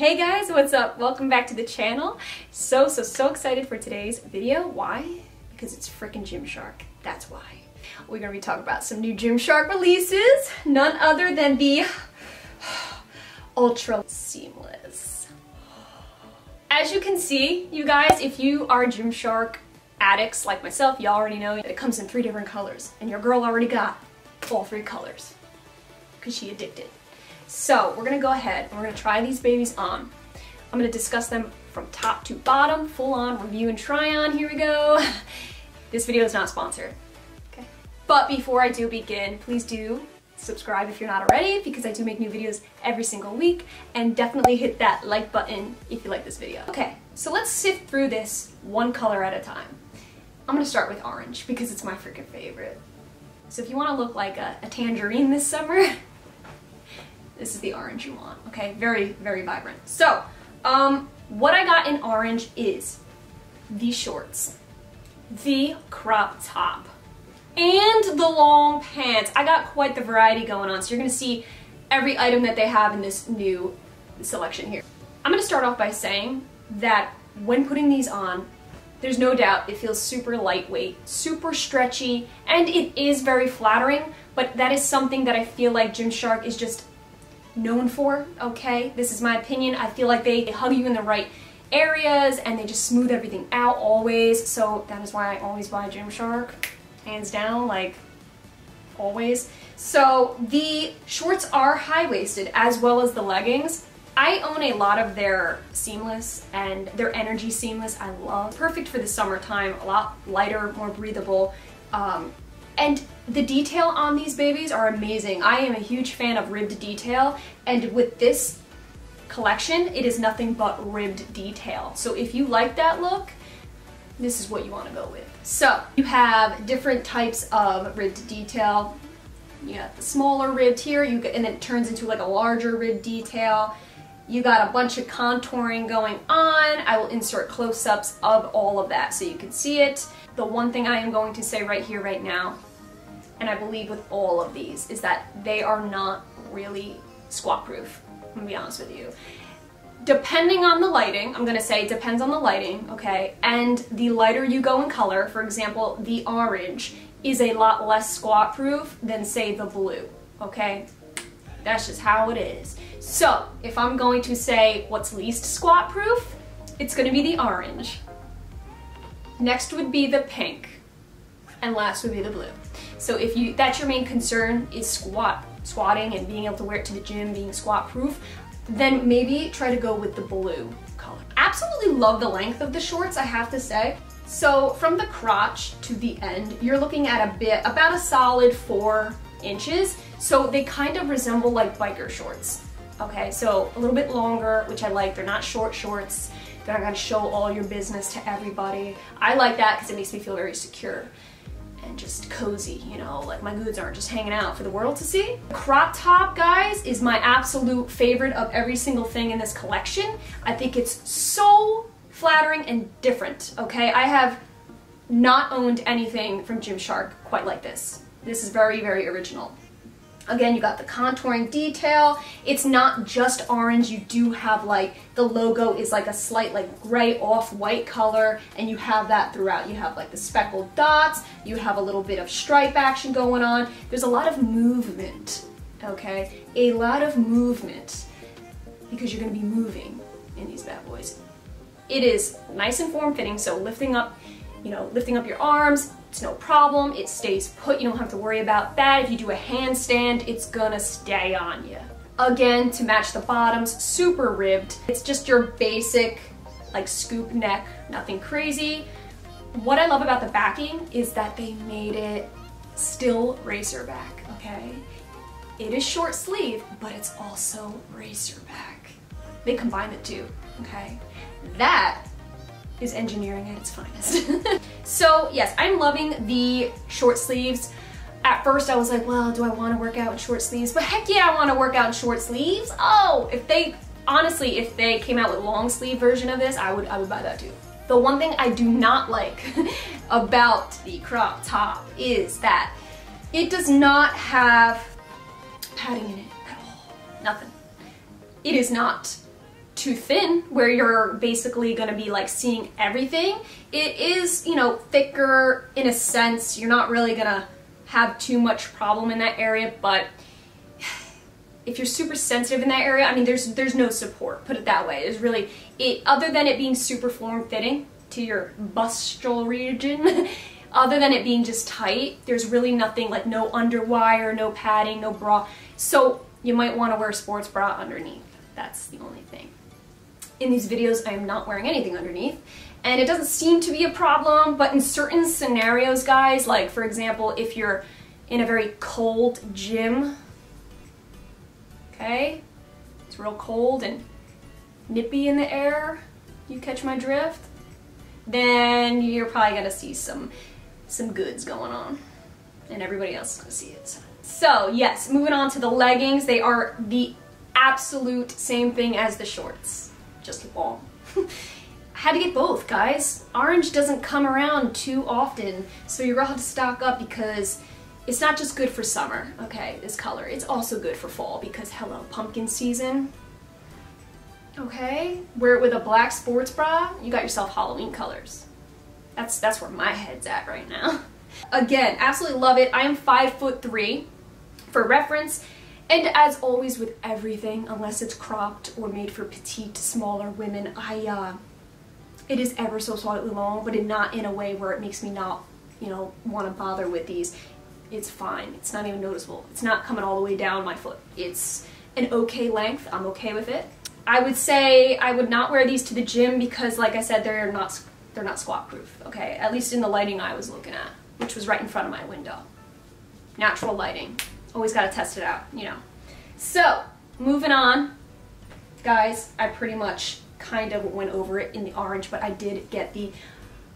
Hey guys, what's up? Welcome back to the channel. So excited for today's video. Why? Because it's freaking Gymshark. That's why. We're gonna be talking about some new Gymshark releases. None other than the Ultra Seamless. As you can see, you guys, if you are Gymshark addicts like myself, y'all already know it comes in 3 different colors. And your girl already got all 3 colors. Because she addicted. So we're gonna go ahead and we're gonna try these babies on. I'm gonna discuss them from top to bottom, full on review and try on. Here we go. This video is not sponsored, okay? But before I do begin, please do subscribe if you're not already, because I do make new videos every single week, and definitely hit that like button if you like this video. Okay, so let's sift through this one color at a time. I'm gonna start with orange because it's my freaking favorite. So if you wanna look like a tangerine this summer, this is the orange you want, okay? Very, very vibrant. So, what I got in orange is the shorts, the crop top, and the long pants. I got quite the variety going on, so you're gonna see every item that they have in this new selection here. I'm gonna start off by saying that when putting these on, there's no doubt it feels super lightweight, super stretchy, and it is very flattering, but that is something that I feel like Gymshark is just known for, okay? This is my opinion. I feel like they hug you in the right areas and they just smooth everything out always. So that is why I always buy Gymshark, hands down, like always. So the shorts are high-waisted as well as the leggings. I own a lot of their seamless and their energy seamless. I love, perfect for the summertime, a lot lighter, more breathable. And the detail on these babies are amazing. I am a huge fan of ribbed detail, and with this collection, it is nothing but ribbed detail. So if you like that look, this is what you want to go with. So you have different types of ribbed detail. You got the smaller ribbed here, and then it turns into like a larger ribbed detail. You got a bunch of contouring going on. I will insert close-ups of all of that so you can see it. The one thing I am going to say right here, right now, and I believe with all of these, is that they are not really squat proof. I'm gonna be honest with you. Depending on the lighting, I'm gonna say it depends on the lighting, okay? And the lighter you go in color, for example, the orange is a lot less squat proof than say the blue, okay? That's just how it is. So if I'm going to say what's least squat proof, it's gonna be the orange. Next would be the pink. And last would be the blue. So if you, that's your main concern is squatting and being able to wear it to the gym, being squat proof, then maybe try to go with the blue color. Absolutely love the length of the shorts, I have to say. So from the crotch to the end, you're looking at about a solid 4 inches. So they kind of resemble like biker shorts. Okay, so a little bit longer, which I like. They're not short shorts. They're not gonna show all your business to everybody. I like that because it makes me feel very secure and just cozy, you know, like my goods aren't just hanging out for the world to see. Crop top, guys, is my absolute favorite of every single thing in this collection. I think it's so flattering and different, okay? I have not owned anything from Gymshark quite like this. This is very, very original. Again, you got the contouring detail. It's not just orange. You do have like, the logo is like a slight like gray off-white color, and you have that throughout. You have like the speckled dots. You have a little bit of stripe action going on. There's a lot of movement, okay? A lot of movement, because you're gonna be moving in these bad boys. It is nice and form-fitting, so lifting up, you know, lifting up your arms, it's no problem. It stays put. You don't have to worry about that. If you do a handstand, it's gonna stay on you. Again, to match the bottoms, super ribbed. It's just your basic, like, scoop neck, nothing crazy. What I love about the backing is that they made it still racer back, okay? It is short sleeve, but it's also racer back. They combine the two, okay? That is engineering at its finest. So yes, I'm loving the short sleeves. At first I was like, well, do I wanna work out in short sleeves? But heck yeah, I wanna work out in short sleeves. Oh, if they, honestly, if they came out with long sleeve version of this, I would buy that too. The one thing I do not like about the crop top is that it does not have padding in it at all, nothing. It is not too thin where you're basically going to be like seeing everything. It is, you know, thicker in a sense. You're not really going to have too much problem in that area, but if you're super sensitive in that area, I mean, there's no support, put it that way. It's really, other than it being super form-fitting to your bustial region, other than it being just tight, there's really nothing, like no underwire, no padding, no bra. So you might want to wear a sports bra underneath. That's the only thing. In these videos, I am not wearing anything underneath, and it doesn't seem to be a problem, but in certain scenarios, guys, like for example, if you're in a very cold gym, okay, it's real cold and nippy in the air, you catch my drift, then you're probably gonna see some goods going on, and everybody else is gonna see it. So yes, moving on to the leggings, they are the absolute same thing as the shorts, just long. Had to get both, guys. Orange doesn't come around too often, so you're gonna have to stock up because it's not just good for summer, okay, this color. It's also good for fall because, hello, pumpkin season. Okay, wear it with a black sports bra, you got yourself Halloween colors. That's where my head's at right now. Again, absolutely love it. I am 5'3" for reference, and as always with everything, unless it's cropped or made for petite, smaller women, it is ever so slightly long, but not in a way where it makes me not, you know, want to bother with these. It's fine. It's not even noticeable. It's not coming all the way down my foot. It's an okay length. I'm okay with it. I would say I would not wear these to the gym because, like I said, they're not squat proof. Okay, at least in the lighting I was looking at, which was right in front of my window. Natural lighting. Always gotta test it out, you know. So moving on, guys. I pretty much kind of went over it in the orange, but I did get the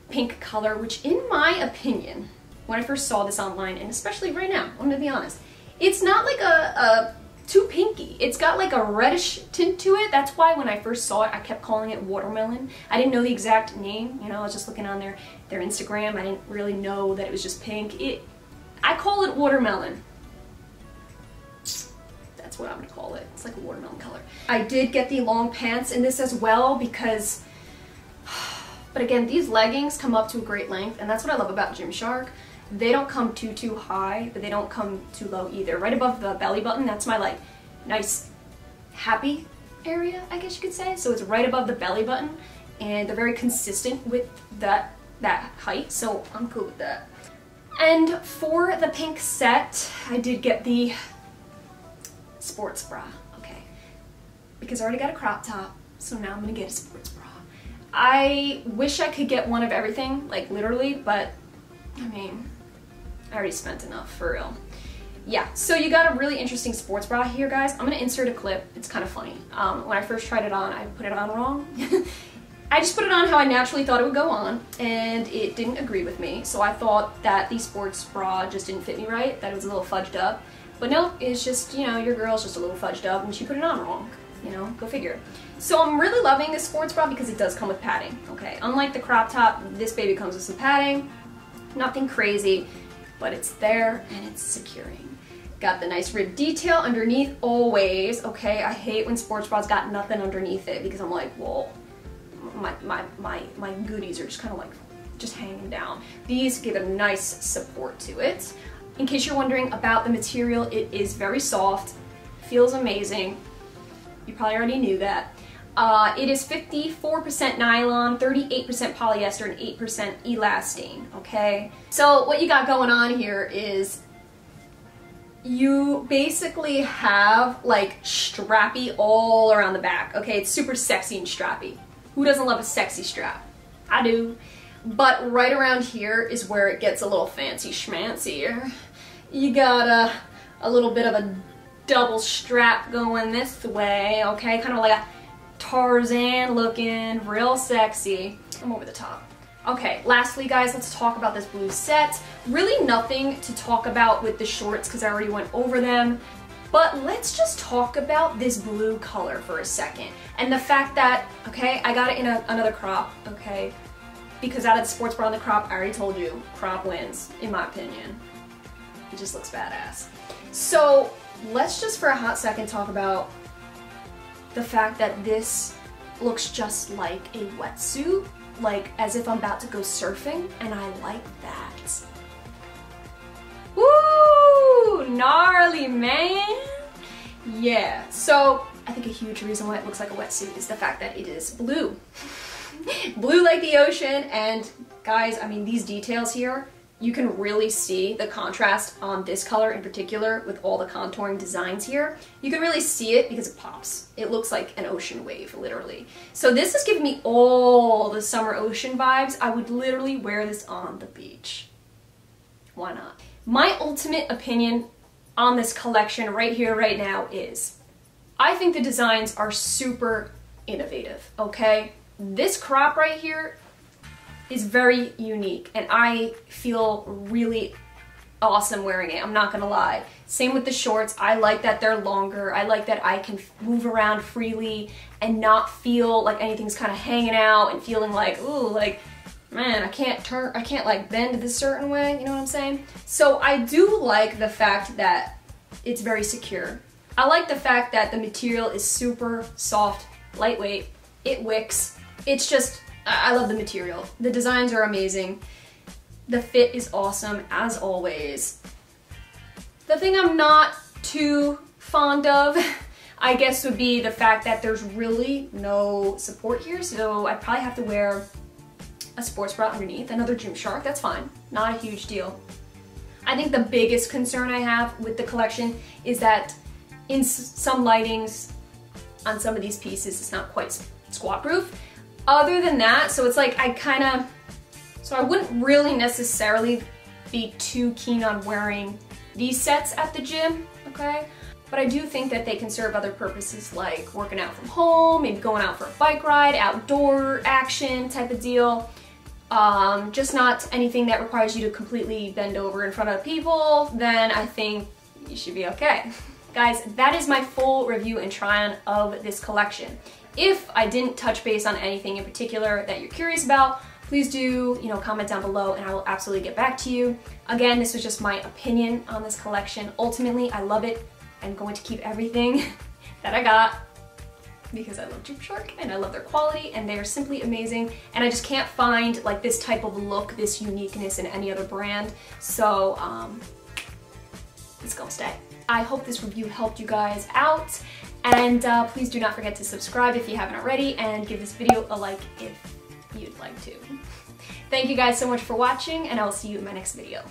pink color, which, in my opinion, when I first saw this online, and especially right now, I'm gonna be honest, it's not like a too pinky. It's got like a reddish tint to it. That's why when I first saw it, I kept calling it watermelon. I didn't know the exact name. You know, I was just looking on their Instagram. I didn't really know that it was just pink. I call it watermelon. That's what I'm gonna call it. It's like a watermelon color. I did get the long pants in this as well because, but again, these leggings come up to a great length, and that's what I love about Gymshark. They don't come too high, but they don't come too low either. Right above the belly button, that's my like nice happy area, I guess you could say. So it's right above the belly button, and they're very consistent with that height, so I'm cool with that. And for the pink set, I did get the sports bra, okay, because I already got a crop top, so now I'm gonna get a sports bra. I wish I could get one of everything, like literally, but I mean, I already spent enough, for real. Yeah, so you got a really interesting sports bra here, guys. I'm gonna insert a clip. It's kind of funny. When I first tried it on, I put it on wrong. I just put it on how I naturally thought it would go on, and it didn't agree with me. So I thought that the sports bra just didn't fit me right, that it was a little fudged up. But no, it's just, you know, your girl's just a little fudged up, and she put it on wrong. You know, go figure. So I'm really loving this sports bra because it does come with padding, okay? Unlike the crop top, this baby comes with some padding. Nothing crazy, but it's there and it's securing. Got the nice rib detail underneath always, okay? I hate when sports bras got nothing underneath it because I'm like, whoa, my goodies are just kind of like, just hanging down. These give a nice support to it. In case you're wondering about the material, it is very soft, feels amazing. You probably already knew that. It is 54% nylon, 38% polyester, and 8% elastane, okay? So what you got going on here is you basically have like strappy all around the back, okay? It's super sexy and strappy. Who doesn't love a sexy strap? I do. But right around here is where it gets a little fancy schmancier. You got a little bit of a double strap going this way, okay? Kind of like a Tarzan looking, real sexy. I'm over the top. Okay, lastly, guys, let's talk about this blue set. Really nothing to talk about with the shorts because I already went over them, but let's just talk about this blue color for a second. And the fact that, okay, I got it in another crop, okay? Because out of the sports bra and the crop, I already told you, crop wins, in my opinion. It just looks badass. So let's just for a hot second talk about the fact that this looks just like a wetsuit, like as if I'm about to go surfing, and I like that. Woo! Gnarly, man! Yeah, so I think a huge reason why it looks like a wetsuit is the fact that it is blue. Blue like the ocean, and guys, I mean, these details here, you can really see the contrast on this color in particular with all the contouring designs here. You can really see it because it pops. It looks like an ocean wave, literally. So this is giving me all the summer ocean vibes. I would literally wear this on the beach. Why not? My ultimate opinion on this collection right here, right now is, I think the designs are super innovative, okay? This crop right here is very unique, and I feel really awesome wearing it, I'm not gonna lie. Same with the shorts, I like that they're longer, I like that I can move around freely and not feel like anything's kind of hanging out and feeling like, ooh, like, man, I can't like bend this certain way, you know what I'm saying? So I do like the fact that it's very secure. I like the fact that the material is super soft, lightweight, it wicks, it's just, I love the material. The designs are amazing. The fit is awesome, as always. The thing I'm not too fond of, I guess, would be the fact that there's really no support here, so I probably have to wear a sports bra underneath, another Gymshark, that's fine, not a huge deal. I think the biggest concern I have with the collection is that in some lightings, on some of these pieces, it's not quite squat proof. Other than that, so it's like I wouldn't really necessarily be too keen on wearing these sets at the gym, okay? But I do think that they can serve other purposes like working out from home, maybe going out for a bike ride, outdoor action type of deal. Just not anything that requires you to completely bend over in front of people, then I think you should be okay. Guys, that is my full review and try on of this collection. If I didn't touch base on anything in particular that you're curious about, please do, you know, comment down below and I will absolutely get back to you. Again, this was just my opinion on this collection. Ultimately, I love it. I'm going to keep everything that I got because I love Gymshark and I love their quality and they are simply amazing. And I just can't find like this type of look, this uniqueness in any other brand. So it's gonna stay. I hope this review helped you guys out. And please do not forget to subscribe if you haven't already and give this video a like if you'd like to. Thank you guys so much for watching and I will see you in my next video.